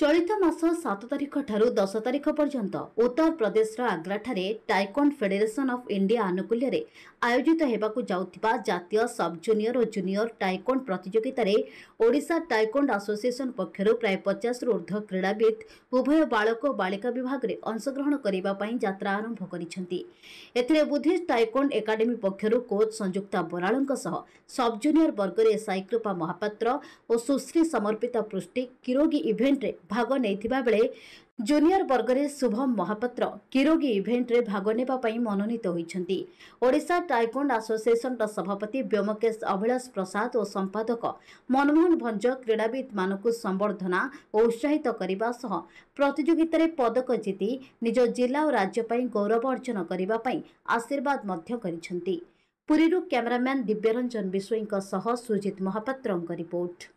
चलित मास 7 तारिख ठारू 10 तारिख पर्यंत उत्तर प्रदेश आग्रा ठारे टाइक्वांडो फेडरेशन ऑफ इंडिया आनुकूल्य रे आयोजित होबाकू जाउथिबा जातीय सब जूनियर और जूनियर टाइक्वांडो प्रतियोगिता रे ओडिशा टाइक्वांडो एसोसिएशन पक्षरु प्राय 50 रु ऊर्ध्व क्रीड़ाविद उभय बालक और बालिका विभाग रे अंशग्रहण करबा पई यात्रा आरंभ करिसंती। एथिरे बुद्धिस्ट टाइक्वांडो एकाडेमी पक्षरु कोच संयुक्ता बरालों सह सब जूनियर वर्ग रे साइक्रिपा महापात्र और सुश्री समर्पिता पृष्टि किरोगी इवेंट रे भाग नैथिबा बेले जूनियर वर्ग में शुभम महापात्र किरोगी इवेंट रे भाग नेबा पई मनोनीत होइछंती। ओडिशा टाइक्वांडो एसोसिएशन रा सभापति व्योमकेश अभिलाष प्रसाद और संपादक मनमोहन भंज क्रीड़ाविद मानकु संबर्धना और उत्साहित करने सह प्रतियोगिता रे पदक जीति निज जिला और राज्य पई गौरव अर्जन करबा पई आशीर्वाद मध्य करिसंती। पुरी रू कैमरामैन दिव्य रंजन बिश्वईंक सह सुजित महापात्रक रिपोर्ट।